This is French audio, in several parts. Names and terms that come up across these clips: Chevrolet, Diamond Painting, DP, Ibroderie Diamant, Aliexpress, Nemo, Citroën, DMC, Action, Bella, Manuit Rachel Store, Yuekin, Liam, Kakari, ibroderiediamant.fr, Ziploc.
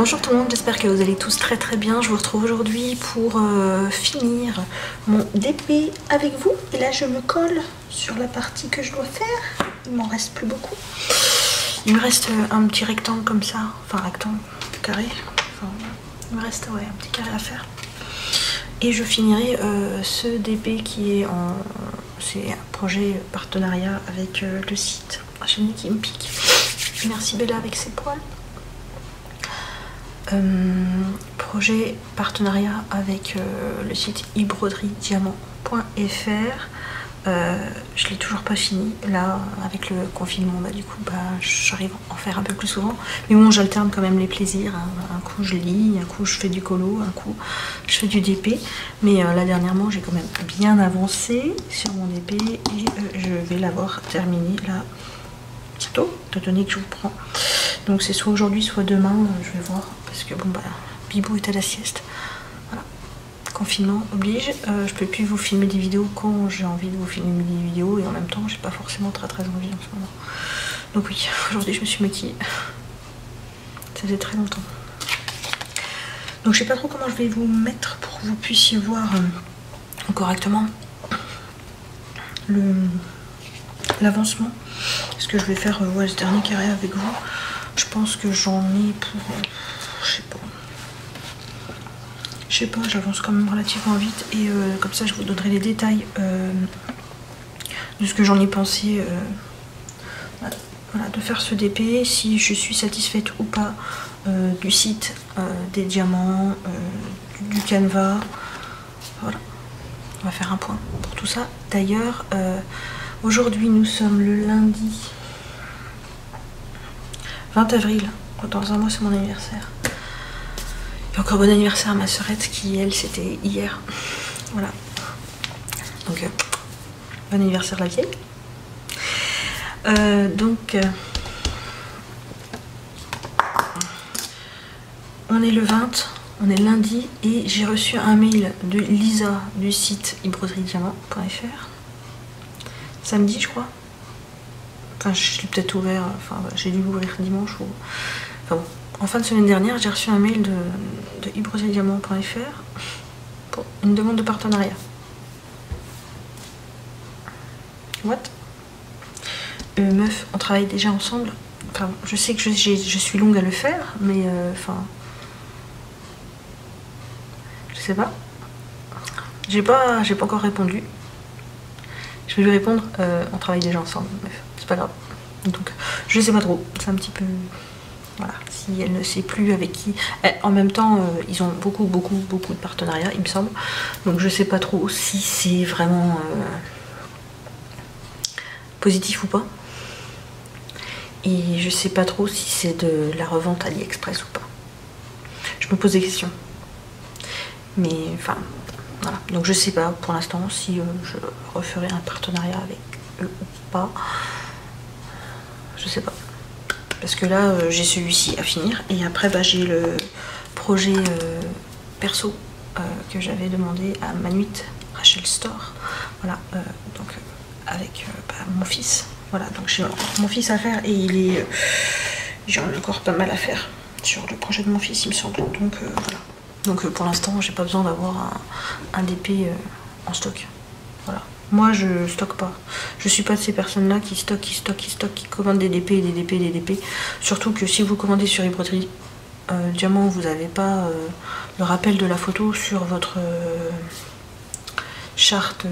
Bonjour tout le monde, j'espère que vous allez tous très très bien. Je vous retrouve aujourd'hui pour finir mon DP avec vous. Et là je me colle sur la partie que je dois faire. Il m'en reste plus beaucoup. Il me reste un petit rectangle comme ça, enfin rectangle, carré. Enfin, il me reste un petit carré à faire. Et je finirai ce DP qui est en... C'est un projet partenariat avec le site. J'ai mis qui me pique. Merci Bella avec ses poils. Projet partenariat avec le site ibroderiediamant.fr. Je l'ai toujours pas fini. Là, avec le confinement, bah, du coup, bah, j'arrive à en faire un peu plus souvent. Mais bon, j'alterne quand même les plaisirs. Un coup, je lis, un coup, je fais du colo, un coup, je fais du DP. Mais là, dernièrement, j'ai quand même bien avancé sur mon DP et je vais l'avoir terminé là bientôt, étant donné que je vous prends. Donc, c'est soit aujourd'hui, soit demain. Je vais voir parce que bon, bah, Bibou est à la sieste. Confinement oblige, je peux plus vous filmer des vidéos quand j'ai envie de vous filmer des vidéos et en même temps j'ai pas forcément très très envie en ce moment. Donc oui, aujourd'hui je me suis maquillée, ça faisait très longtemps. Donc je sais pas trop comment je vais vous mettre pour que vous puissiez voir correctement l'avancement. Est-ce que je vais faire ouais, ce dernier carré avec vous? Je pense que j'en ai pour... je sais pas. Je sais pas, j'avance quand même relativement vite et comme ça je vous donnerai les détails de ce que j'en ai pensé voilà, de faire ce DP, si je suis satisfaite ou pas du site, des diamants, du canevas. Voilà, on va faire un point pour tout ça. D'ailleurs, aujourd'hui nous sommes le lundi 20 avril, dans un mois c'est mon anniversaire. Et encore bon anniversaire à ma sœurette qui, elle, c'était hier. Voilà. Donc, bon anniversaire la vieille. On est le 20, on est lundi, et j'ai reçu un mail de Lisa du site ibroderiediamant.fr. Samedi, je crois. Enfin, je l'ai peut-être ouvert, enfin, j'ai dû l'ouvrir dimanche ou... Enfin bon. En fin de semaine dernière, j'ai reçu un mail de ibroderiediamant.fr pour une demande de partenariat. What? Meuf, on travaille déjà ensemble. Enfin, je sais que je suis longue à le faire, mais enfin... je sais pas. J'ai pas encore répondu. Je vais lui répondre, on travaille déjà ensemble, meuf. C'est pas grave. Donc, je sais pas trop. C'est un petit peu... Voilà, si elle ne sait plus avec qui... En même temps, ils ont beaucoup de partenariats, il me semble. Donc je sais pas trop si c'est vraiment positif ou pas. Et je sais pas trop si c'est de la revente Aliexpress ou pas. Je me pose des questions. Mais enfin, voilà. Donc je sais pas pour l'instant si je referai un partenariat avec eux ou pas. Je sais pas. Parce que là, j'ai celui-ci à finir. Et après, bah, j'ai le projet perso que j'avais demandé à Manuit Rachel Store. Voilà, donc avec bah, mon fils. Voilà, donc j'ai encore mon fils à faire et il est... j'en ai encore pas mal à faire sur le projet de mon fils, il me semble. Donc voilà. Donc pour l'instant, j'ai pas besoin d'avoir un DP en stock. Voilà. Moi je stocke pas, je suis pas de ces personnes là qui stockent, qui commandent des DP et des DP et des DP. Surtout que si vous commandez sur Ibroderie Diamant, vous n'avez pas le rappel de la photo sur votre charte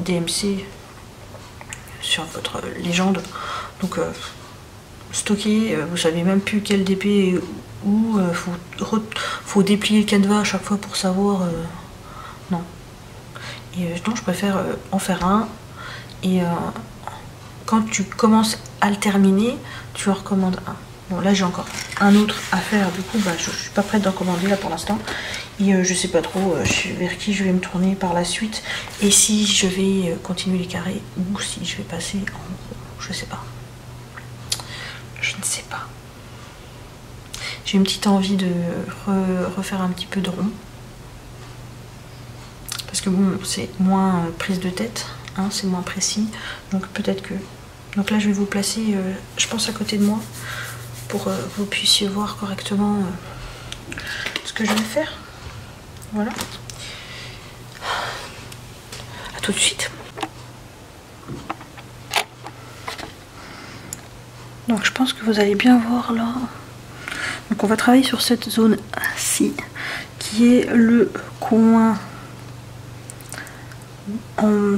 DMC, sur votre légende. Donc stocker, vous savez même plus quel DP est où, faut déplier le canevas à chaque fois pour savoir, non. Et donc je préfère en faire un et quand tu commences à le terminer, tu en recommandes un. Bon là j'ai encore un autre à faire, du coup bah, je suis pas prête d'en commander là pour l'instant. Et je sais pas trop vers qui je vais me tourner par la suite et si je vais continuer les carrés ou si je vais passer en gros, je sais pas. Je ne sais pas. J'ai une petite envie de refaire un petit peu de rond. Parce que bon, c'est moins prise de tête, hein, c'est moins précis. Donc peut-être que... Donc là, je vais vous placer, je pense, à côté de moi. pour que vous puissiez voir correctement ce que je vais faire. Voilà. À tout de suite. Donc je pense que vous allez bien voir là. Donc on va travailler sur cette zone-ci qui est le coin.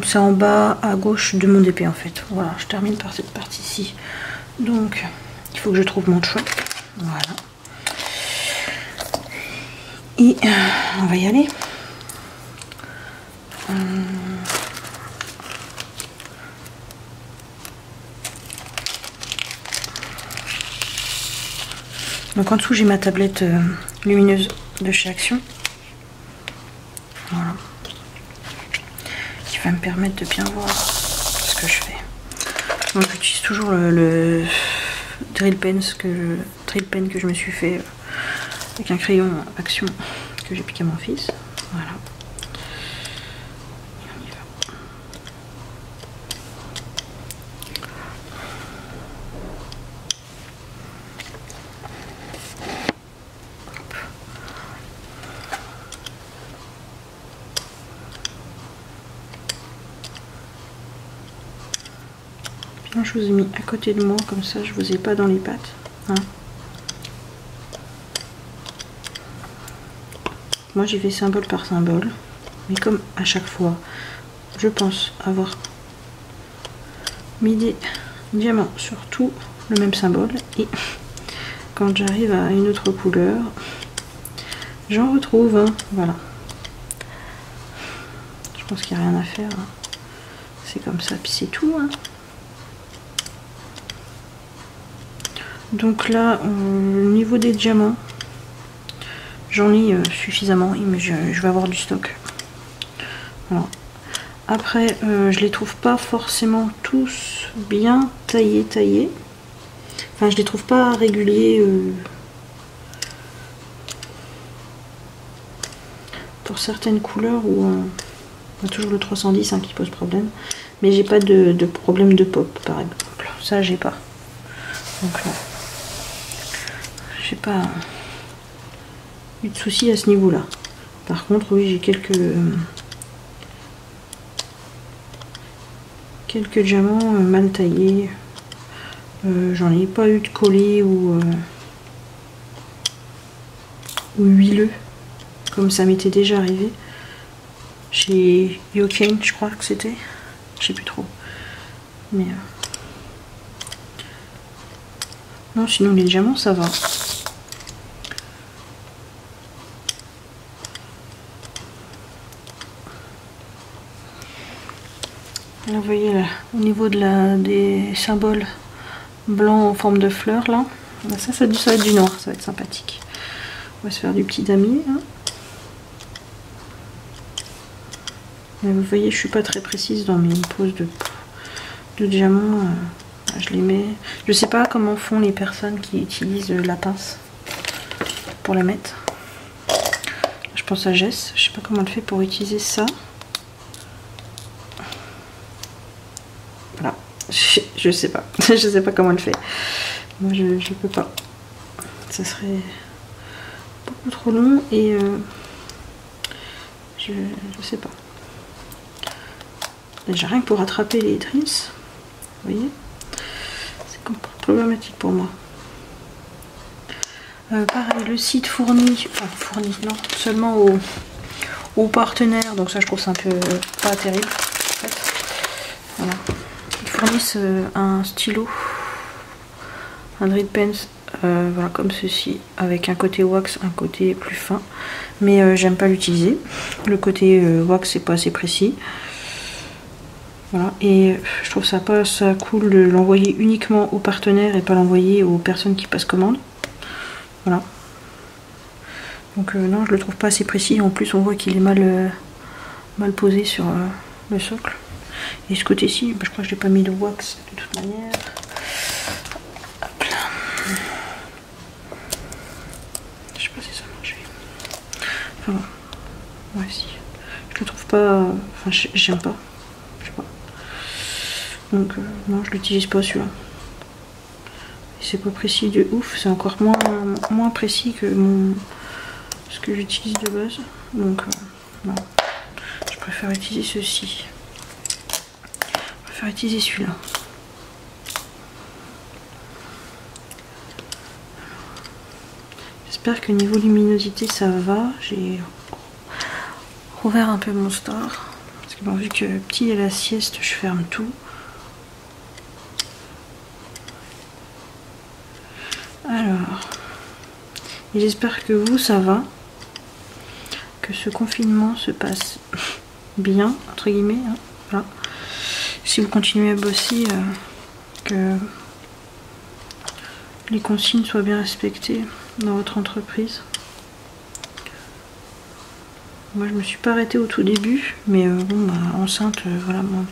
C'est en bas à gauche de mon DP en fait. Voilà, je termine par cette partie-ci. Donc il faut que je trouve mon choix. Voilà. Et on va y aller. Donc en dessous j'ai ma tablette lumineuse de chez Action. Voilà. Qui va me permettre de bien voir ce que je fais. Donc j'utilise toujours le drill pen que je me suis fait avec un crayon Action que j'ai piqué à mon fils. Voilà. Je vous ai mis à côté de moi, comme ça je vous ai pas dans les pattes. Hein. Moi j'y vais symbole par symbole, mais comme à chaque fois je pense avoir mis des diamants sur tout le même symbole, et quand j'arrive à une autre couleur j'en retrouve. Hein. Voilà, je pense qu'il n'y a rien à faire, hein. C'est comme ça puis c'est tout. Hein. Donc là, au niveau des diamants, j'en ai suffisamment, mais je vais avoir du stock. Voilà. Après, je les trouve pas forcément tous bien taillés. Enfin, je les trouve pas réguliers pour certaines couleurs où on a toujours le 310 hein, qui pose problème. Mais j'ai pas de problème de pop, par exemple. Ça, j'ai pas. Donc là, j'ai pas eu de soucis à ce niveau là. Par contre oui, j'ai quelques diamants mal taillés, j'en ai pas eu de collés ou huileux comme ça m'était déjà arrivé chez Yuekin, je crois que c'était, je sais plus trop, mais non, sinon les diamants ça va. Là, vous voyez là, au niveau de des symboles blancs en forme de fleurs, là, ça va être du noir, ça va être sympathique. On va se faire du petit damier. Hein. Mais vous voyez, je suis pas très précise dans mes poses de diamants. Je les mets. Je sais pas comment font les personnes qui utilisent la pince pour la mettre. Je pense à Jess. Je sais pas comment elle fait pour utiliser ça. Voilà, je sais pas. Je sais pas comment elle fait. Moi, je peux pas. Ça serait beaucoup trop long et je sais pas. Déjà rien que pour attraper les trisses, vous voyez. Problématique pour moi. Pareil, le site fournit, enfin fournit, non, seulement aux partenaires, donc ça je trouve ça un peu pas terrible. En fait. Voilà. Ils fournissent un stylo, un drill pen, voilà, comme ceci, avec un côté wax, un côté plus fin, mais j'aime pas l'utiliser. Le côté wax c'est pas assez précis. Voilà, et je trouve ça pas ça cool de l'envoyer uniquement aux partenaires et pas l'envoyer aux personnes qui passent commande. Voilà. Donc non, je le trouve pas assez précis. En plus, on voit qu'il est mal posé sur le socle. Et ce côté-ci, bah, je crois que je n'ai pas mis de wax de toute manière. Hop là. Je sais pas si ça marche. Enfin bon. Ouais, si. Je le trouve pas. Enfin, j'aime pas. Donc non, je l'utilise pas celui-là. C'est pas précis de ouf, c'est encore moins précis que ce que j'utilise de base. Donc non, je préfère utiliser ceci. Je préfère utiliser celui-là. J'espère que niveau luminosité ça va. J'ai rouvert un peu mon store. Parce que bon, vu que petit est la sieste, je ferme tout. Alors, j'espère que vous ça va. Que ce confinement se passe bien, entre guillemets. Hein, voilà. Si vous continuez à bosser, que les consignes soient bien respectées dans votre entreprise. Moi je me suis pas arrêtée au tout début, mais bon bah, enceinte, voilà, bon.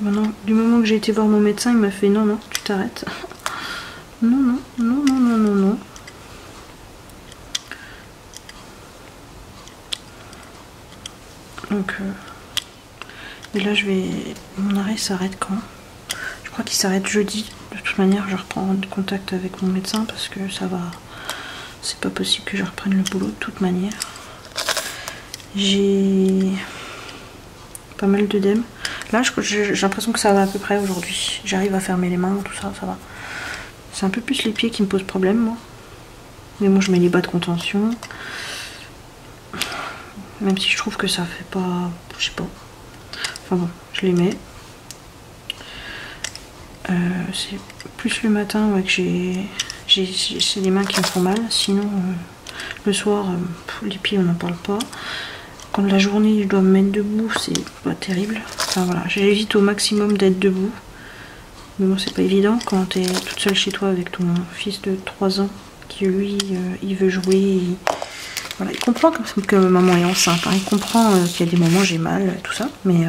Maintenant, du moment que j'ai été voir mon médecin, il m'a fait non non, tu t'arrêtes. Non non non non non non non. Donc et là je vais. Mon arrêt s'arrête quand? Je crois qu'il s'arrête jeudi. De toute manière, je reprends contact avec mon médecin parce que ça va. C'est pas possible que je reprenne le boulot de toute manière. J'ai pas mal d'œdèmes. Là, j'ai l'impression que ça va à peu près aujourd'hui. J'arrive à fermer les mains, tout ça, ça va. C'est un peu plus les pieds qui me posent problème, moi. Mais moi, je mets les bas de contention. Même si je trouve que ça fait pas. Je sais pas. Enfin bon, je les mets. C'est plus le matin ouais, que c'est les mains qui me font mal, sinon le soir, les pieds on n'en parle pas. Quand la journée je dois me mettre debout, c'est pas terrible. Enfin voilà, j'évite au maximum d'être debout. Mais bon, c'est pas évident quand t'es toute seule chez toi avec ton fils de 3 ans qui lui, il veut jouer. Voilà, il comprend que maman est enceinte, hein. Il comprend qu'il y a des moments j'ai mal, tout ça. Mais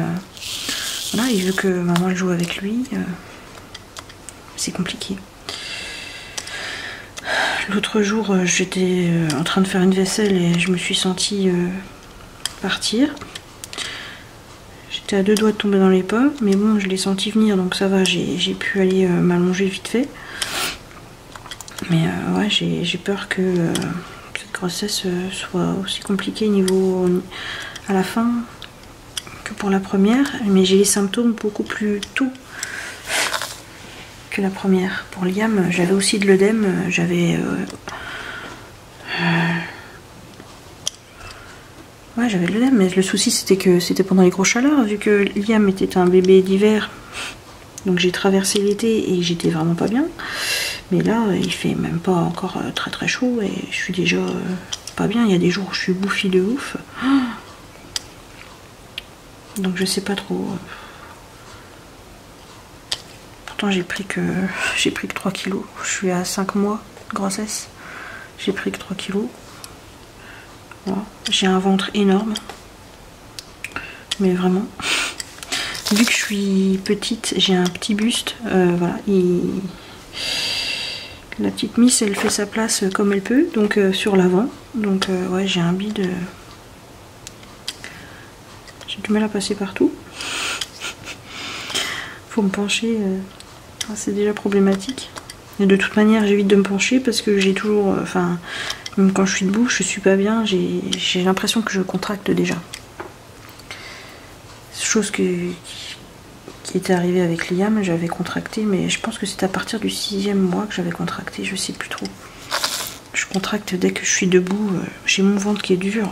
voilà, il veut que maman joue avec lui. C'est compliqué. L'autre jour, j'étais en train de faire une vaisselle et je me suis sentie partir. J'étais à 2 doigts de tomber dans les pommes, mais bon, je l'ai senti venir, donc ça va, j'ai pu aller m'allonger vite fait. Mais ouais, j'ai peur que cette grossesse soit aussi compliquée à la fin que pour la première, mais j'ai les symptômes beaucoup plus tôt. Que la première. Pour Liam, j'avais aussi de l'œdème, j'avais ouais, j'avais de l'œdème, mais le souci c'était que c'était pendant les grosses chaleurs, vu que Liam était un bébé d'hiver, donc j'ai traversé l'été et j'étais vraiment pas bien, mais là il fait même pas encore très très chaud et je suis déjà pas bien, il y a des jours où je suis bouffie de ouf, donc je sais pas trop. J'ai pris que 3 kilos. Je suis à 5 mois de grossesse. J'ai pris que 3 kilos. Voilà. J'ai un ventre énorme. Mais vraiment. Vu que je suis petite, j'ai un petit buste. Voilà. La petite miss, elle fait sa place comme elle peut. Donc sur l'avant. Donc ouais, j'ai un bide. J'ai du mal à passer partout. Faut me pencher. C'est déjà problématique. Et de toute manière, j'évite de me pencher parce que j'ai toujours. Enfin, même quand je suis debout, je suis pas bien. J'ai l'impression que je contracte déjà. Chose qui était arrivée avec Liam, j'avais contracté, mais je pense que c'est à partir du 6e mois que j'avais contracté. Je sais plus trop. Je contracte dès que je suis debout. J'ai mon ventre qui est dur.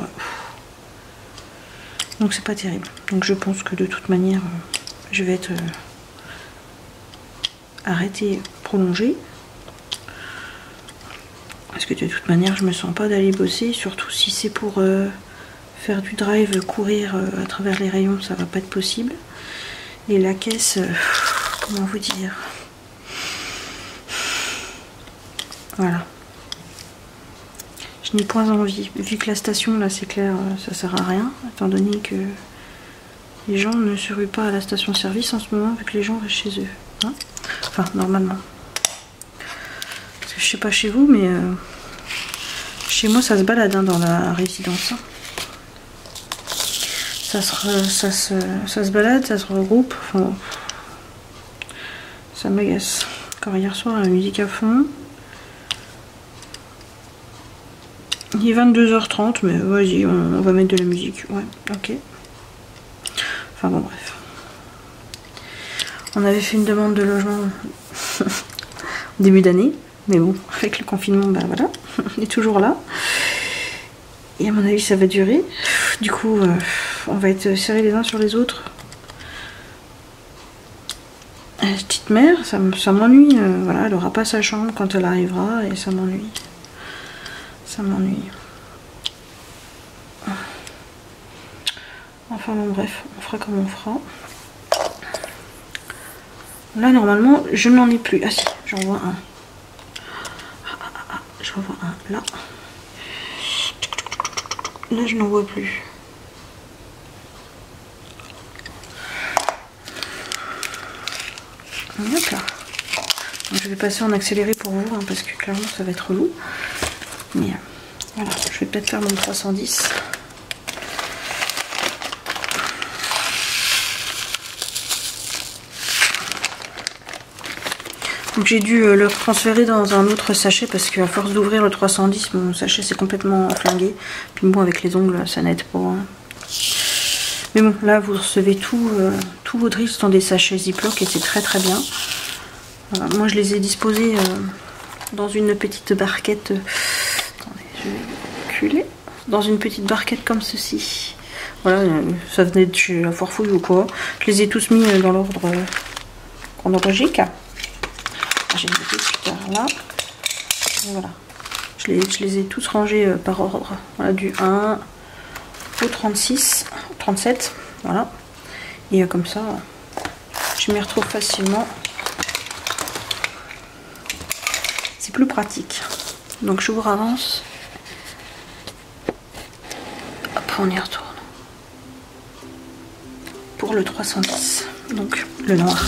Donc c'est pas terrible. Donc je pense que de toute manière, je vais être. Arrêter, prolonger. Parce que de toute manière, je me sens pas d'aller bosser, surtout si c'est pour faire du drive, courir à travers les rayons, ça va pas être possible. Et la caisse, comment vous dire? Voilà. Je n'ai point envie. Vu que la station, là, c'est clair, ça sert à rien, étant donné que les gens ne se ruent pas à la station-service en ce moment, vu que les gens restent chez eux. Hein, enfin normalement, parce que je sais pas chez vous, mais chez moi ça se balade hein, dans la résidence, ça se balade, ça se regroupe, enfin, ça m'agace. Encore hier soir, la musique à fond. Il est 22h30, mais vas-y, on va mettre de la musique. Ouais, ok. Enfin bon, bref. On avait fait une demande de logement au début d'année. Mais bon, avec le confinement, ben voilà, on est toujours là. Et à mon avis, ça va durer. Du coup, on va être serrés les uns sur les autres. La petite mère, ça m'ennuie. Voilà, elle n'aura pas sa chambre quand elle arrivera et ça m'ennuie. Ça m'ennuie. Enfin bon, bref, on fera comme on fera. Là, normalement, je n'en ai plus. Ah si, j'en vois un. J'en vois un là. Là, je n'en vois plus. Hop là. Donc, je vais passer en accéléré pour vous, hein, parce que clairement, ça va être relou. Mais voilà, je vais peut-être faire mon 310. Donc j'ai dû le transférer dans un autre sachet parce qu'à force d'ouvrir le 310, mon sachet s'est complètement flingué. Puis bon, avec les ongles, ça n'aide pas. Hein. Mais bon, là, vous recevez tous vos drifts dans des sachets Ziploc et c'est très très bien. Voilà, moi, je les ai disposés dans une petite barquette. Attendez, je vais reculer. Dans une petite barquette comme ceci. Voilà, ça venait de chez la foire fouille ou quoi. Je les ai tous mis dans l'ordre chronologique. J'ai mis plus tard là. Voilà. Je les ai tous rangés par ordre. Voilà, du 1 au 36, 37. Voilà. Et comme ça, je m'y retrouve facilement. C'est plus pratique. Donc je vous avance. Hop, on y retourne. Pour le 310. Donc le noir.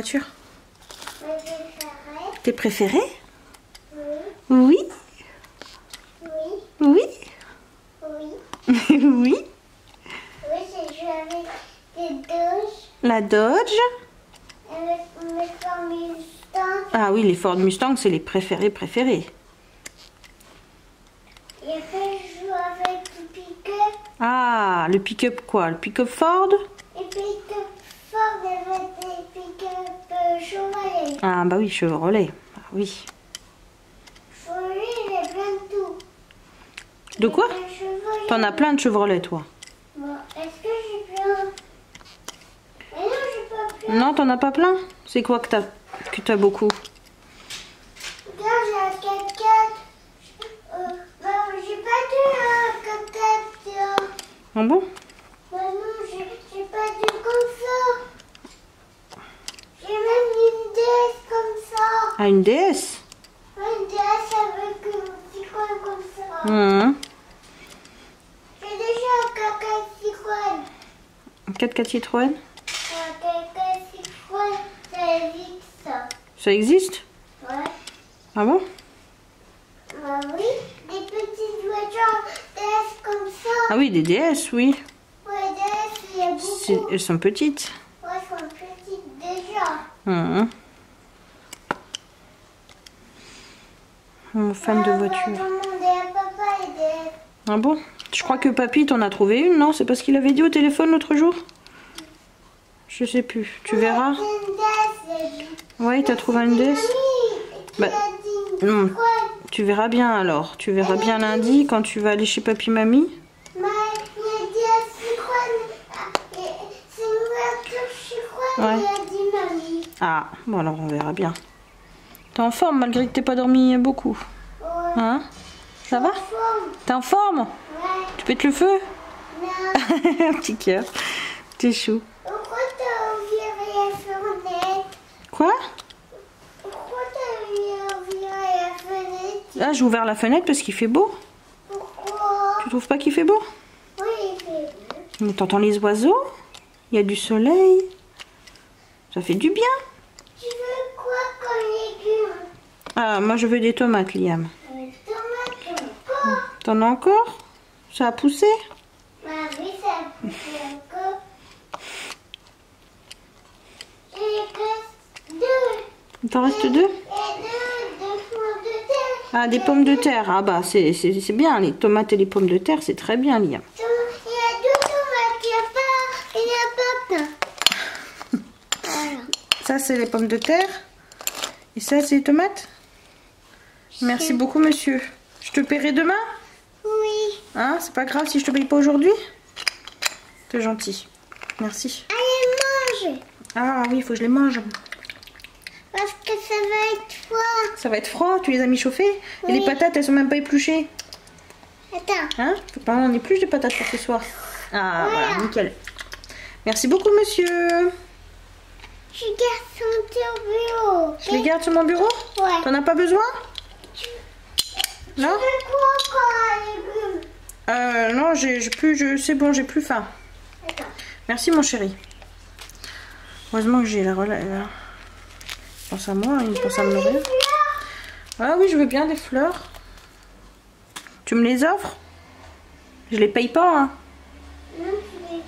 voiture? Tes préférés? Oui. Oui. Oui. Oui. Oui. Oui, j'ai joué avec des Dodge. La Dodge. Avec mes Ford Mustang. Ah oui, les Ford Mustang, c'est les préférés. Et après, je joue avec le pick-up. Ah, le pick-up quoi? Le pick-up Ford? Le pick-up Ford avec des pick-up Chevrolet. Ah bah oui, Chevrolet. Ah oui. Chevrolet, j'ai plein de tout. De quoi? T'en as plein de Chevrolet, toi? Bon, est-ce que j'ai plein? Mais non, j'ai pas plein. Non, t'en as pas plein? C'est quoi que t'as beaucoup? Regarde, j'ai un 4x4. J'ai pas de 4x4. Ah bon? Bah non, j'ai pas de comme ça. J'ai même une DS comme ça. Ah, une DS? Une DS avec un petit coin comme ça. Mmh. J'ai déjà un 4x4 Citroën. Un 4x4 Citroën? Un 4x4 Citroën, ça existe ça. Ça existe? Ouais. Ah bon? Bah oui, des petites voitures DS comme ça. Ah oui, des DS, oui. Ouais, DS, il y a beaucoup. Elles sont petites. Ouais, elles sont petites déjà. Mmh. Femme de voiture. Ah bon? Je crois que papy t'en a trouvé une, non? C'est parce qu'il avait dit au téléphone l'autre jour? Je sais plus. Tu verras? Ouais, t'as trouvé une DS? Bah, non. Tu verras bien alors. Tu verras bien lundi quand tu vas aller chez papy mamie. Ouais. Ah, bon alors on verra bien. T'es en forme malgré que t'aies pas dormi beaucoup. Ouais. Hein? Ça va? T'es en forme? Ouais. Tu pètes le feu? Non. Un petit cœur. T'es chou. Pourquoi t'as viré la fenêtre? Quoi? Pourquoi t'as viré la fenêtre? Là j'ai ouvert la fenêtre parce qu'il fait beau. Pourquoi? Tu trouves pas qu'il fait beau? Oui, il fait beau. Mais t'entends les oiseaux? Il y a du soleil. Ça fait du bien. Tu veux quoi comme légumes? Ah, moi je veux des tomates, Liam. Des tomates encore? T'en as encore? Ça a poussé? Bah oui, ça a poussé encore. Il reste deux. T'en restes deux? Et deux pommes de terre. Ah, des pommes de terre. Ah bah, c'est bien, les tomates et les pommes de terre, c'est très bien, Liam. Il y a deux tomates, il n'y a pas plein. Ça c'est les pommes de terre et ça c'est les tomates. Merci beaucoup monsieur. Je te paierai demain? Oui. Hein, c'est pas grave si je te paye pas aujourd'hui? T'es gentil. Merci. Allez, mange. Ah oui, il faut que je les mange. Parce que ça va être froid. Ça va être froid, tu les as mis chauffées? Oui. Et les patates, elles sont même pas épluchées. Attends. Hein? Faut pas en éplucher des patates pour ce soir. Ah voilà, voilà, nickel. Merci beaucoup monsieur. Je garde sur mon bureau. Tu les gardes sur mon bureau? Ouais. T'en as pas besoin? Non? Tu veux quoi légumes? Non, c'est bon, j'ai plus faim. Attends. Merci mon chéri. Heureusement que j'ai la relève. Il pense à moi, il pense à me nourrir. Ah oui, je veux bien des fleurs. Tu me les offres? Je les paye pas, hein? Non, je les paye.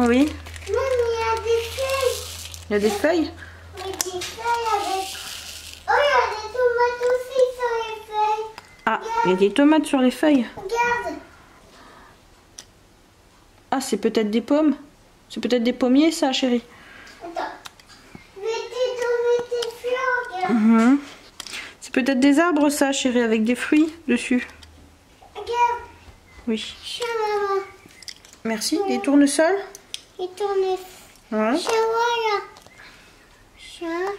Oui. Non, mais il y a des feuilles. Il y a des feuilles? Oui, des feuilles avec... Oh, il y a des tomates aussi sur les feuilles. Ah, il y a des tomates sur les feuilles. Regarde. Ah, c'est peut-être des pommes. C'est peut-être des pommiers, ça, chérie. Attends. Mettez des fleurs, regarde. Mmh. C'est peut-être des arbres, ça, chérie, avec des fruits dessus. Regarde. Oui. Chien, maman. Merci. Des tournesols? Il tourne. Ouais. Chien, voilà.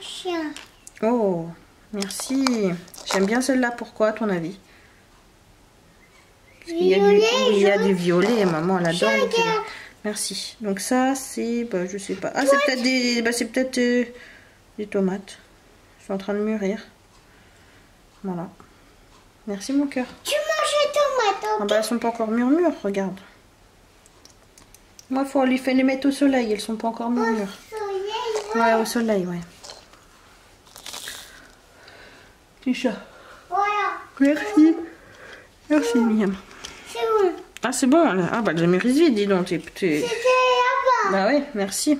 Chien. Oh, merci. J'aime bien celle-là. Pourquoi, à ton avis? Parce il y a du violet. Maman, elle adore. Merci. Donc ça, c'est... Bah, je sais pas. Ah, c'est peut-être des... Bah, c'est peut-être des tomates. Je suis en train de mûrir. Voilà. Merci, mon cœur. Tu manges les tomates? Ah bah elles sont pas encore murmures, regarde. Moi faut les mettre au soleil, elles sont pas encore mûres. Ouais, au soleil, ouais. Petit chat. Voilà. Merci. Merci Liam. C'est bon. Ah c'est bon là. Ah bah j'ai mes rizides, dis donc. C'était là-bas. Bah ouais, merci.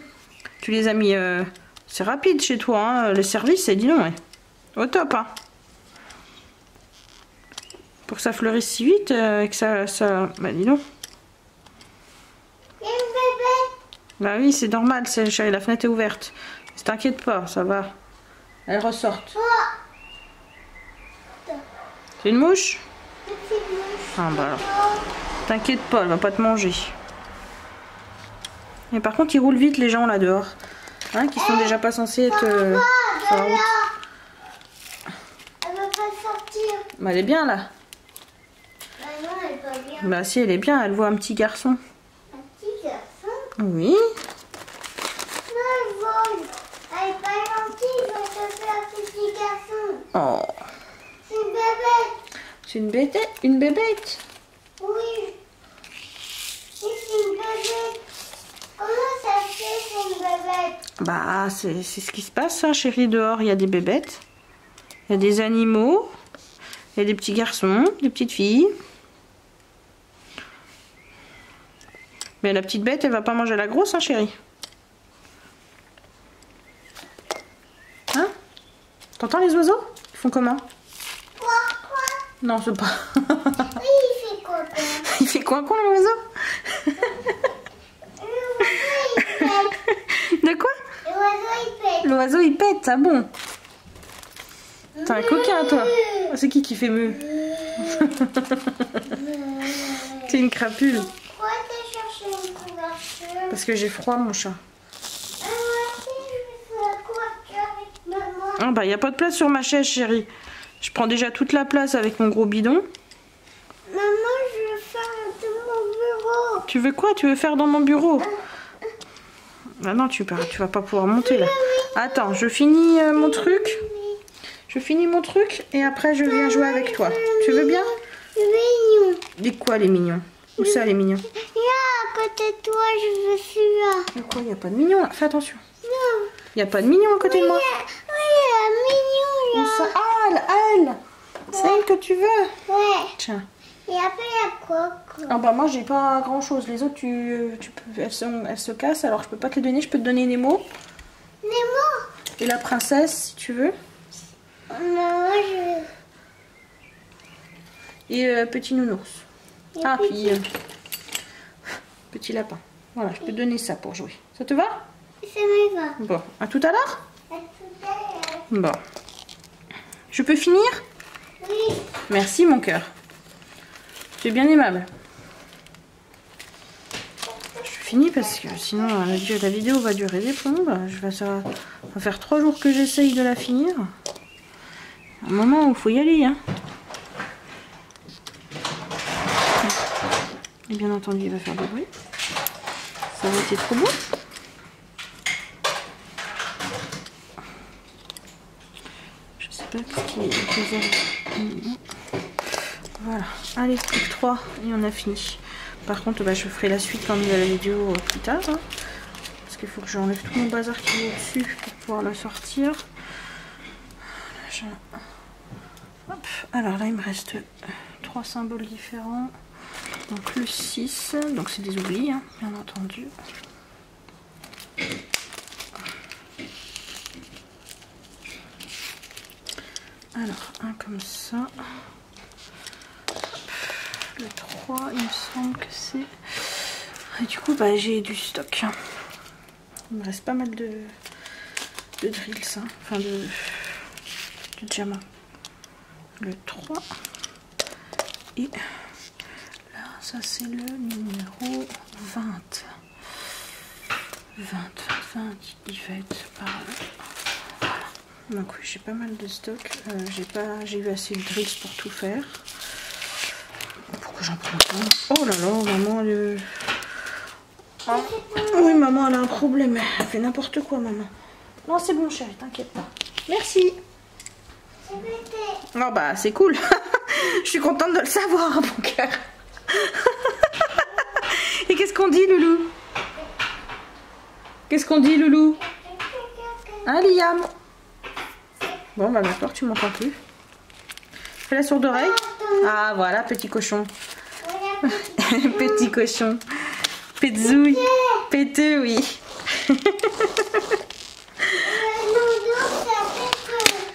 Tu les as mis. C'est rapide chez toi, hein. Le service, c'est dis donc, ouais. Au top, hein. Pour que ça fleurisse si vite et que ça... Bah dis donc. Bah oui, c'est normal, chérie, la fenêtre est ouverte. Ne t'inquiète pas, ça va. Elle ressort. C'est une mouche? Ah bah alors. T'inquiète pas, elle va pas te manger. Mais par contre, ils roulent vite les gens là dehors. Hein, qui sont déjà pas censés être... sur la route. Elle va pas sortir. Bah elle est bien là. Bah non, elle est pas bien. Bah si, elle est bien, elle voit un petit garçon. Oui. Non, elle vole. Elle est pas gentille, elle va se faire petit garçon. Oh. C'est une bébête. C'est une bébête. Une bébête. Oui. C'est une bébête. Comment ça se fait, c'est une bébête? Bah, c'est ce qui se passe, hein, chérie, dehors. Il y a des bébêtes. Il y a des animaux. Il y a des petits garçons, des petites filles. Mais la petite bête, elle va pas manger la grosse, hein, chérie. Hein? T'entends les oiseaux? Ils font comment? Quoi, quoi? Non, c'est pas. Oui, il fait quoi, quoi? Il fait quoi, quoi, l'oiseau? L'oiseau, il pète. De quoi? L'oiseau, il pète. L'oiseau, il pète, ah bon? T'es un coquin, toi. C'est qui fait meuh? T'es une crapule. Parce que j'ai froid, mon chat. Ah bah, il n'y a pas de place sur ma chaise, chérie. Je prends déjà toute la place avec mon gros bidon. Maman, je veux faire dans mon bureau. Tu veux quoi? Tu veux faire dans mon bureau? Ah non, tu vas pas pouvoir monter là. Attends, je finis mon truc. Je finis mon truc et après je viens jouer avec toi. Tu veux bien? Mignon. Dis quoi, les mignons? Où ça, les mignons? À côté de toi, je veux celui-là. Mais quoi, il n'y a pas de mignon là? Fais attention. Non. Il n'y a pas de mignon à côté de moi. Oui, il y a un mignon là. Où ça? Ah, elle. Ouais. C'est elle que tu veux? Ouais. Tiens. Et après, il y a quoi? Ah bah moi, j'ai pas grand-chose. Les autres, elles se cassent, alors je peux pas te les donner. Je peux te donner Nemo. Nemo? Et la princesse, si tu veux. Non, je... Et petit nounours. Et ah, puis... Petit lapin. Voilà, je peux te donner ça pour jouer. Ça te va? Ça me va. Bon, à tout à l'heure? À tout à l'heure. Bon. Je peux finir? Oui. Merci, mon cœur. Tu es bien aimable. Je finis parce que sinon la vidéo va durer des plombes. Ça va faire 3 jours que j'essaye de la finir. Un moment où il faut y aller, hein. Et bien entendu, il va faire du bruit. Ça aurait été trop beau. Je sais pas ce qui est. Voilà. Allez, plus que 3 et on a fini. Par contre, bah, je ferai la suite quand même de la vidéo plus tard. Hein, parce qu'il faut que j'enlève tout mon bazar qui est dessus pour pouvoir le sortir. Hop. Alors là, il me reste 3 symboles différents. Donc le 6, donc c'est des oublis, hein, bien entendu. Alors, un comme ça. Le 3, il me semble que c'est... Et du coup, bah, j'ai du stock. Il me reste pas mal de drills, hein, enfin de diamants. Le 3. Et... Ça, c'est le numéro 20. 20, il va être par là. Voilà. Donc oui, j'ai pas mal de stock. J'ai eu assez de drills pour tout faire. Pourquoi j'en prends pas? Oh là là, maman, le... Ah. Oui, maman, elle a un problème. Elle fait n'importe quoi, maman. Non, c'est bon, chérie, t'inquiète pas. Merci. Non, bah, c'est cool. Je suis contente de le savoir, mon cœur. Et qu'est-ce qu'on dit, Loulou? Qu'est-ce qu'on dit, Loulou? Hein, Liam? Bon, bah maintenant tu m'entends plus. Fais la sourde oreille. Ah, voilà, petit cochon. Petit cochon. Pétzouille. Péteux, oui.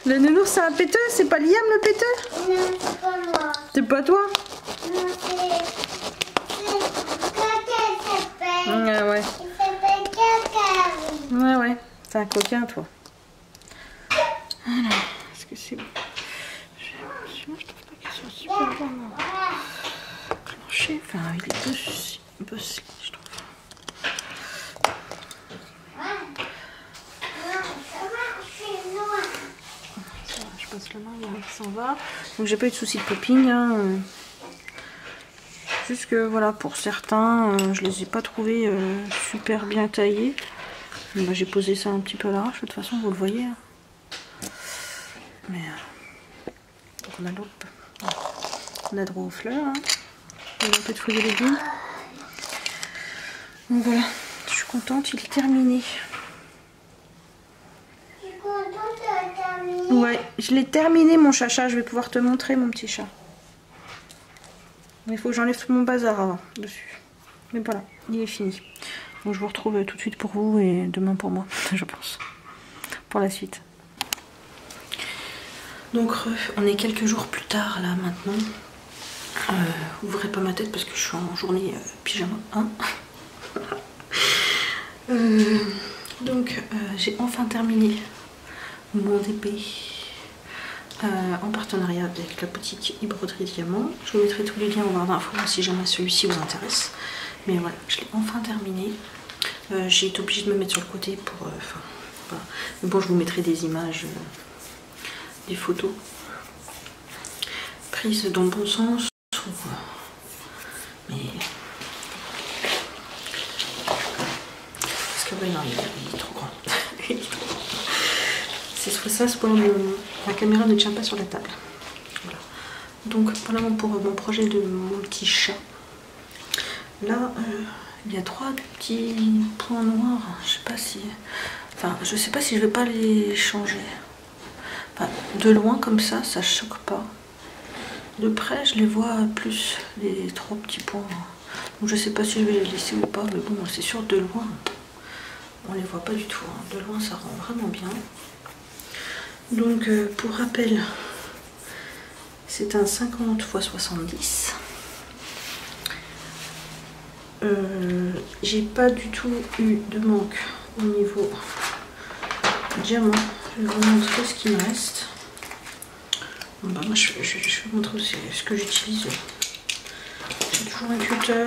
Le nounours, c'est un péteux? C'est pas Liam le péteux? Non, c'est pas moi. C'est pas toi? Non, c'est un coquin, il s'appelle. Ah ouais. Il s'appelle Kakari. Ouais, ouais. C'est un coquin, toi. Alors, est-ce que c'est bon? Je trouve pas qu'ils sont super bien enclenchés. Enfin, il est un peu sec, je trouve. La main, il s'en va, donc j'ai pas eu de soucis de popping hein. Juste que voilà, pour certains je les ai pas trouvés super bien taillés. Bah, j'ai posé ça un petit peu à l'arrache, de toute façon vous le voyez hein. Mais donc on a l'autre, on a droit aux fleurs hein. On a un peu de fruits et légumes, donc voilà, je suis contente, il est terminé. Ouais, je l'ai terminé mon chacha, je vais pouvoir te montrer mon petit chat. Mais il faut que j'enlève tout mon bazar avant dessus. Mais voilà, il est fini. Donc je vous retrouve tout de suite pour vous et demain pour moi, je pense. Pour la suite. Donc on est quelques jours plus tard là maintenant. Ouvrez pas ma tête parce que je suis en journée pyjama 1. Donc j'ai enfin terminé mon DP en partenariat avec la boutique Ibroderie Diamant. Je vous mettrai tous les liens en barre d'infos si jamais celui-ci vous intéresse. Mais voilà, je l'ai enfin terminé. J'ai été obligée de me mettre sur le côté pour... voilà. Mais bon, je vous mettrai des images, des photos prises dans le bon sens. Ou, mais... Parce que bah, non, il est trop grand. Il est trop grand. C'est soit ça, soit la caméra ne tient pas sur la table. Voilà. Donc voilà pour mon projet de mon petit chat. Là, il y a trois petits points noirs. Je sais pas si... Enfin, je sais pas si je vais pas les changer. Enfin, de loin comme ça, ça choque pas. De près, je les vois plus, les trois petits points. Donc je sais pas si je vais les laisser ou pas, mais bon, c'est sûr, de loin, on les voit pas du tout. De loin, ça rend vraiment bien. Donc pour rappel, c'est un 50 x 70. J'ai pas du tout eu de manque au niveau diamant. Je vais vous montrer ce qui me reste. Bon, bah, moi, je vais vous montrer aussi ce que j'utilise. J'ai toujours un cutter,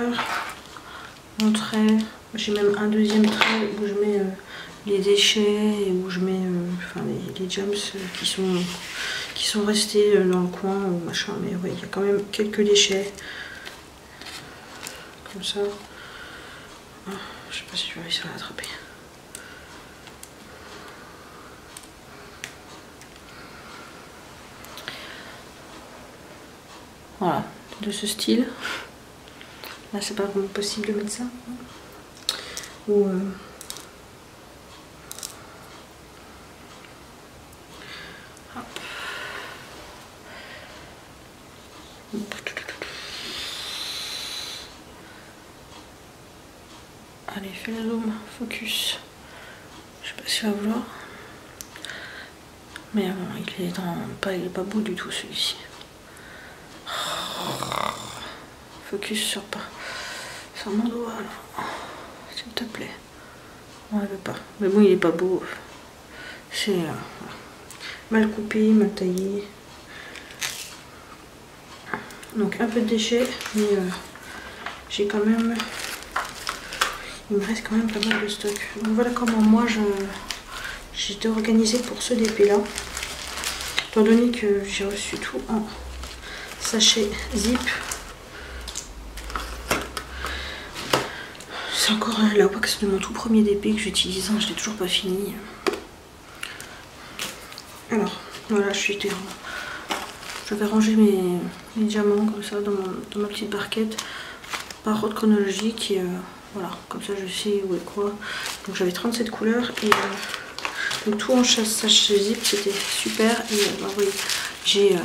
mon trait, j'ai même un deuxième trait où je mets les déchets et où je mets enfin, les gems qui sont restés dans le coin ou machin, mais ouais, il y a quand même quelques déchets comme ça. Oh, je sais pas si je vais réussir à l'attraper. Voilà, de ce style là, c'est pas vraiment possible de mettre ça ou allez, fais le zoom, focus. Je sais pas si il va vouloir. Mais bon, il est pas beau du tout celui-ci. Focus sur mon doigt là. S'il te plaît. On ne veut pas. Mais bon, il est pas beau. C'est mal coupé, mal taillé. Donc un peu de déchets, mais j'ai quand même... Il me reste quand même pas mal de stock. Donc voilà comment moi j'étais organisée pour ce DP là. Étant donné que j'ai reçu tout en sachet zip. C'est encore la wax de mon tout premier DP que j'utilise, je l'ai toujours pas fini. Alors voilà, je suis Je vais ranger mes diamants comme ça dans ma petite barquette par ordre chronologique et voilà, comme ça je sais où est quoi. Donc j'avais 37 couleurs et donc tout en sachet zip, c'était super. Et bah oui, j'ai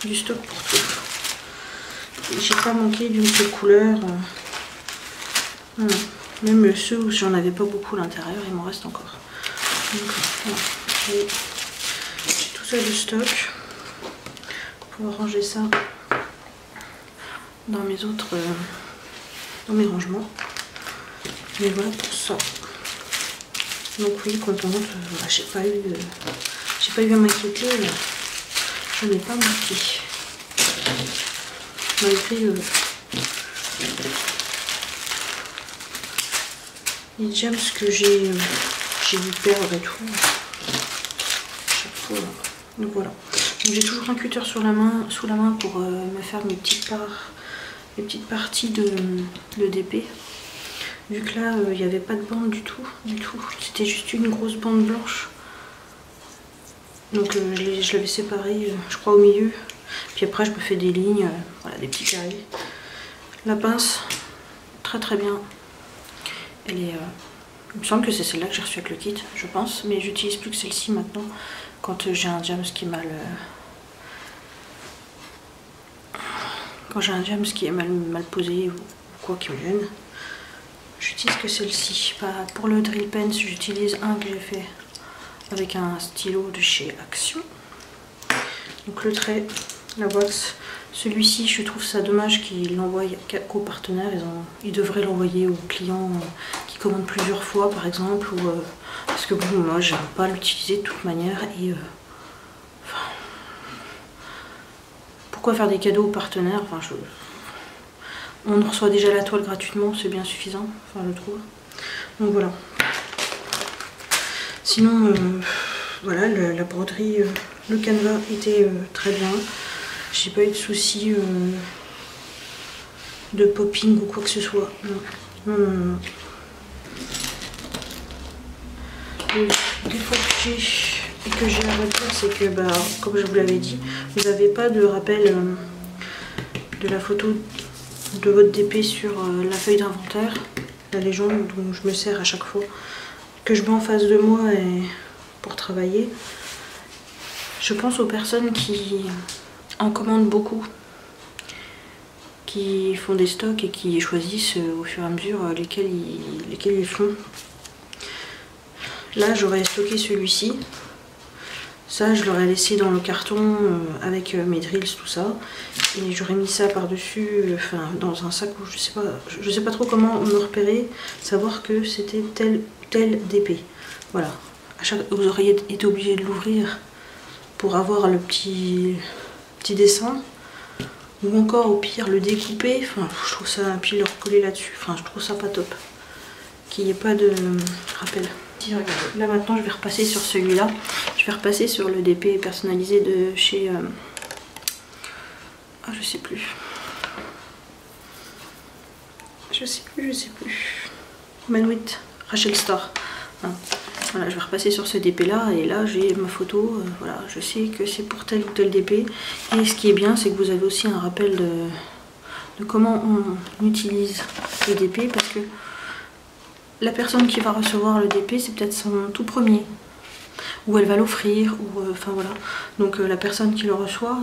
du stock pour tout. J'ai pas manqué d'une seule couleur. Même ceux où j'en avais pas beaucoup à l'intérieur, il m'en reste encore. Donc voilà, j'ai tout ça de stock. Pour ranger ça dans mes autres dans mes rangements. Mais voilà pour ça. Donc oui, contente, j'ai pas eu à m'inquiéter, je n'ai pas manqué. Malgré les gems que j'ai dû perdre et tout. Chaque fois. Donc voilà. J'ai toujours un cutter sur la main, sous la main pour me faire mes petites parties de DP. Vu que là, il n'y avait pas de bande du tout. C'était juste une grosse bande blanche. Donc je l'avais séparée, je crois, au milieu. Puis après, je me fais des lignes, voilà, des petits carrés. La pince, très bien. Elle est... il me semble que c'est celle-là que j'ai reçue avec le kit, je pense. Mais j'utilise plus que celle-ci maintenant quand j'ai un james qui est mal... quand j'ai un james qui est mal posé ou quoi qui me gêne. J'utilise que celle-ci. Pour le drill pen, j'utilise un que j'ai fait avec un stylo de chez Action. Donc le trait, la wax. Celui-ci, je trouve ça dommage qu'ils l'envoient qu'aux partenaires. Ils devraient l'envoyer aux clients qui commandent plusieurs fois, par exemple, ou, parce que bon, moi, j'aime pas l'utiliser de toute manière. Et enfin, pourquoi faire des cadeaux aux partenaires? Enfin, on reçoit déjà la toile gratuitement, c'est bien suffisant, enfin, je trouve. Donc voilà. Sinon, voilà, la broderie, le canevas était très bien. J'ai pas eu de soucis de popping ou quoi que ce soit. Non. Le défaut que j'ai à redire, c'est que, bah, comme je vous l'avais dit, vous n'avez pas de rappel de la photo de votre DP sur la feuille d'inventaire, la légende dont je me sers à chaque fois que je mets en face de moi et pour travailler. Je pense aux personnes qui en commandent beaucoup, qui font des stocks et qui choisissent au fur et à mesure lesquels ils font. Là, j'aurais stocké celui-ci. Ça, je l'aurais laissé dans le carton avec mes drills, tout ça. Et j'aurais mis ça par-dessus, enfin, dans un sac où je sais pas trop comment me repérer, savoir que c'était tel DP. Voilà. Vous auriez été obligé de l'ouvrir pour avoir le petit dessin, ou encore au pire le découper, enfin je trouve ça, puis le recoller là-dessus, enfin je trouve ça pas top qu'il n'y ait pas de rappel. Là maintenant je vais repasser sur celui-là, je vais repasser sur le DP personnalisé de chez ah, je sais plus, Manuit Rachel Store. Non. Voilà, je vais repasser sur ce DP là, et là j'ai ma photo, voilà, je sais que c'est pour tel ou tel DP. Et ce qui est bien, c'est que vous avez aussi un rappel de comment on utilise le DP, parce que la personne qui va recevoir le DP, c'est peut-être son tout premier, ou elle va l'offrir, ou enfin voilà. Donc la personne qui le reçoit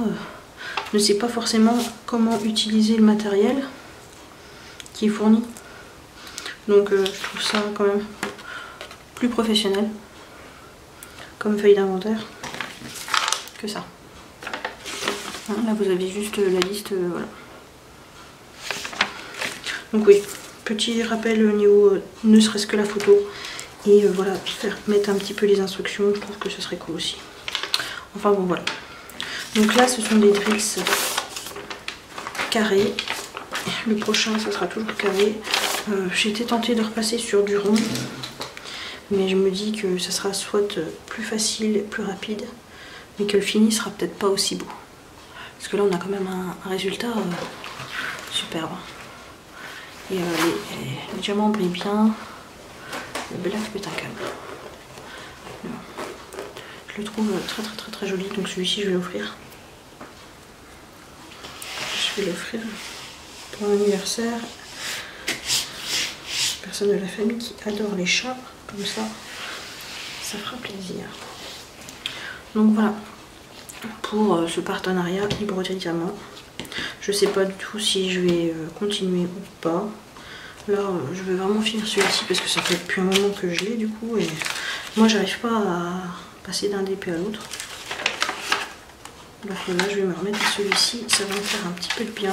ne sait pas forcément comment utiliser le matériel qui est fourni. Donc je trouve ça quand même plus professionnel comme feuille d'inventaire que ça. Là vous avez juste la liste, voilà. Donc oui, petit rappel au niveau ne serait-ce que la photo, et voilà, mettre un petit peu les instructions, je trouve que ce serait cool aussi. Enfin bon voilà. Donc là ce sont des drills carrés, le prochain ça sera toujours carré. J'étais tentée de repasser sur du rond, mais je me dis que ça sera soit plus facile, plus rapide, mais que le fini sera peut-être pas aussi beau. Parce que là, on a quand même un résultat superbe. Et les diamants brillent bien. Le Bella est un câble. Je le trouve très joli, donc celui-ci, je vais l'offrir. je vais l'offrir pour l'anniversaire. Personne de la famille qui adore les chats, comme ça, ça fera plaisir. Donc voilà, pour ce partenariat Ibroderi Diamant. Je sais pas du tout si je vais continuer ou pas. Là, je vais vraiment finir celui-ci parce que ça fait depuis un moment que je l'ai du coup. Et moi, j'arrive pas à passer d'un DP à l'autre. Donc là, je vais me remettre à celui-ci. Ça va me faire un petit peu de bien.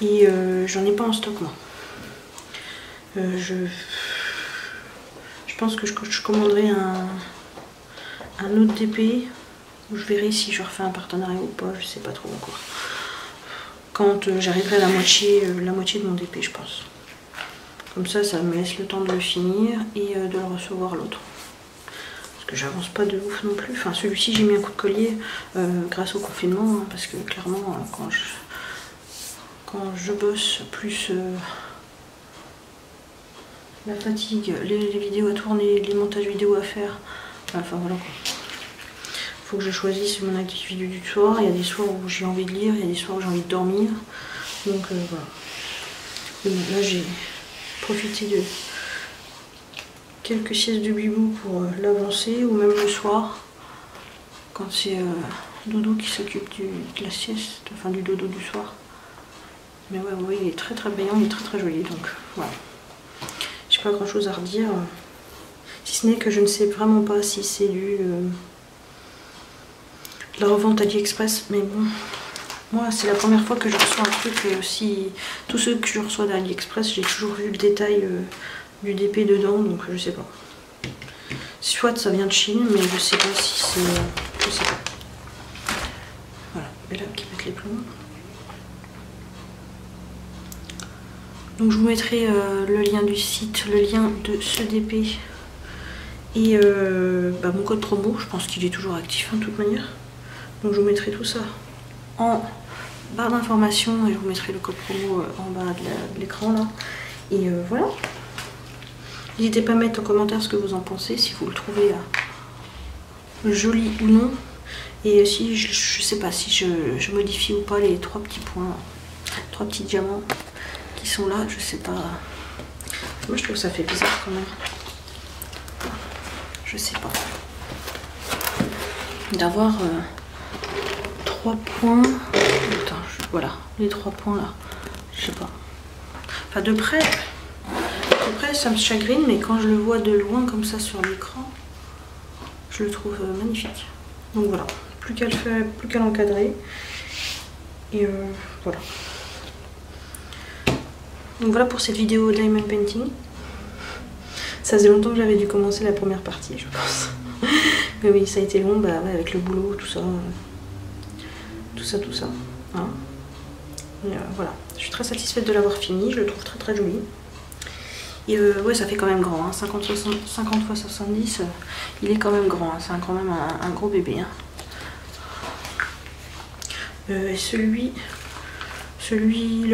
Et j'en ai pas en stock moi. Je pense que je commanderai un autre DP. Je verrai si je refais un partenariat ou pas, je sais pas trop encore. Quand j'arriverai à la moitié de mon DP, je pense. Comme ça, ça me laisse le temps de le finir et de le recevoir l'autre. Parce que j'avance pas de ouf non plus. Enfin, celui-ci, j'ai mis un coup de collier grâce au confinement, hein, parce que clairement, quand je bosse plus la fatigue, les vidéos à tourner, les montages vidéo à faire, enfin voilà quoi. Faut que je choisisse mon activité du soir. Il y a des soirs où j'ai envie de lire, il y a des soirs où j'ai envie de dormir. Donc voilà. Là j'ai profité de quelques siestes de bibou pour l'avancer, ou même le soir quand c'est Dodo qui s'occupe de la sieste, enfin du dodo du soir. Mais ouais, ouais, il est très très brillant, il est très très joli. Donc voilà. J'ai pas grand chose à redire. Si ce n'est que je ne sais vraiment pas si c'est du... la revente Aliexpress, mais bon, moi c'est la première fois que je reçois un truc, et aussi tous ceux que je reçois d'Aliexpress, j'ai toujours vu le détail du DP dedans, donc je sais pas. Soit ça vient de Chine, mais je sais pas si c'est... je sais pas. Voilà, Bella qui pète les plombs. Donc je vous mettrai le lien du site, le lien de ce DP, et bah, mon code promo, je pense qu'il est toujours actif hein, de toute manière. Donc je vous mettrai tout ça en barre d'informations et je vous mettrai le code promo en bas de l'écran là. Et voilà. N'hésitez pas à mettre en commentaire ce que vous en pensez, si vous le trouvez joli ou non. Et si je sais pas si je modifie ou pas les trois petits points, trois petits diamants qui sont là, je sais pas. Moi je trouve que ça fait bizarre quand même. Je sais pas. D'avoir... points, putain, voilà, les trois points là, je sais pas, enfin de près ça me chagrine, mais quand je le vois de loin comme ça sur l'écran, je le trouve magnifique. Donc voilà, plus qu'à le faire, plus qu'à l'encadrer, et voilà. Donc voilà pour cette vidéo Diamond Painting. Ça faisait longtemps que j'avais dû commencer la première partie, je pense, mais oui, ça a été long, bah, avec le boulot, tout ça. Tout ça. Hein. Voilà, je suis très satisfaite de l'avoir fini, je le trouve très très joli. Et ouais, ça fait quand même grand, hein. 50 x 70, il est quand même grand, hein. C'est quand même un gros bébé. Hein. Le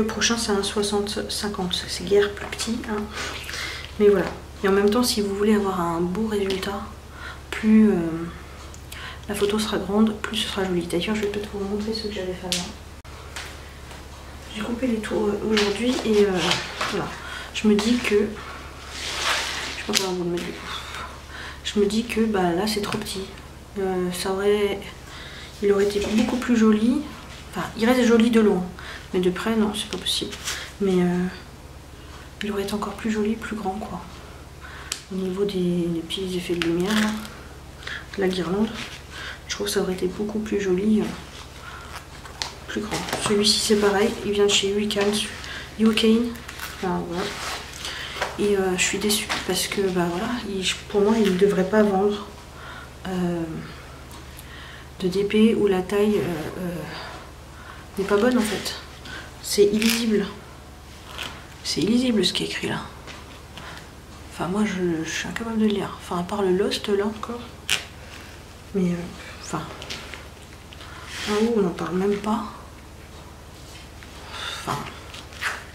prochain, c'est un 60-50, c'est guère plus petit. Hein. Mais voilà, et en même temps, si vous voulez avoir un beau résultat, plus... la photo sera grande, plus ce sera joli. D'ailleurs, je vais peut-être vous montrer ce que j'avais fait avant. J'ai coupé les tours aujourd'hui et voilà. Je me dis que... je sais pas comment vous le mettre du coup. Je me dis que bah, là, c'est trop petit. Ça aurait... il aurait été beaucoup plus joli. Enfin, il reste joli de loin. Mais de près, non, c'est pas possible. Mais il aurait été encore plus joli, plus grand, quoi. Au niveau des petits effets de lumière, là. La guirlande. Je trouve que ça aurait été beaucoup plus joli, plus grand. Celui-ci c'est pareil, il vient de chez Yuekin. Enfin, voilà. Et je suis déçue parce que bah, voilà, pour moi il ne devrait pas vendre de DP où la taille n'est pas bonne en fait. C'est illisible. C'est illisible ce qui est écrit là. Enfin moi je suis incapable de le lire. Enfin à part le Lost là encore. Mais enfin, on n'en parle même pas. Enfin,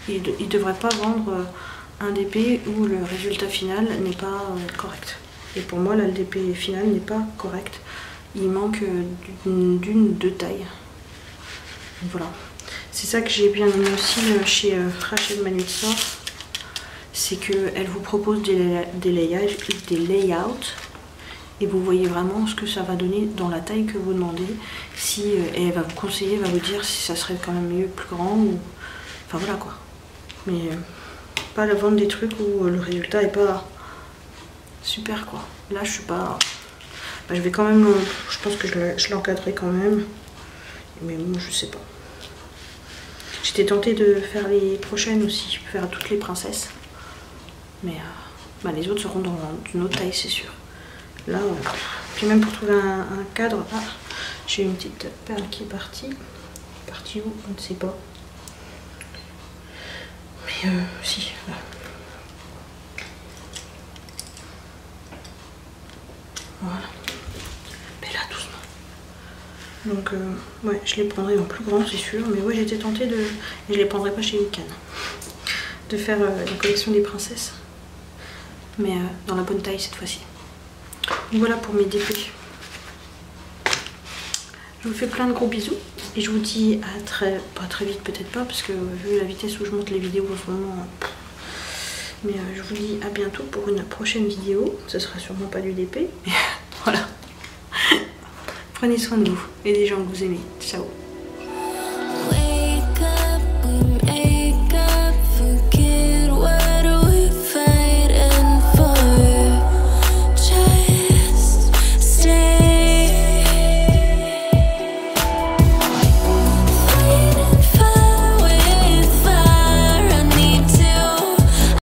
il devrait pas vendre un DP où le résultat final n'est pas correct. Et pour moi, là, le DP final n'est pas correct. Il manque d'une, deux tailles. Voilà. C'est ça que j'ai bien aimé aussi chez Rachel Manuit Store, c'est qu'elle vous propose des layouts et vous voyez vraiment ce que ça va donner dans la taille que vous demandez. Et elle va vous conseiller, elle va vous dire si ça serait quand même mieux plus grand ou... Enfin voilà quoi. Mais pas la vente des trucs où le résultat est pas super quoi. Là je suis pas... Bah, je vais quand même... Je pense que je l'encadrerai quand même. Mais bon, je sais pas. J'étais tentée de faire les prochaines aussi, faire toutes les princesses. Mais bah, les autres seront dans une autre taille, c'est sûr. Là, puis même pour trouver un cadre... Ah, j'ai une petite perle qui est partie. Partie où? On ne sait pas. Mais si, là. Voilà. Bella, doucement. Donc, ouais, je les prendrai en plus grand, c'est sûr. Mais ouais, j'étais tentée de... Et je les prendrai pas chez Yuekin. De faire la collection des princesses. Mais dans la bonne taille cette fois-ci. Voilà pour mes défis. Je vous fais plein de gros bisous. Et je vous dis à très... Pas très vite, peut-être pas. Parce que vu la vitesse où je monte les vidéos, vraiment... Mais je vous dis à bientôt pour une prochaine vidéo. Ce sera sûrement pas du DP. Voilà. Prenez soin de vous et des gens que vous aimez. Ciao.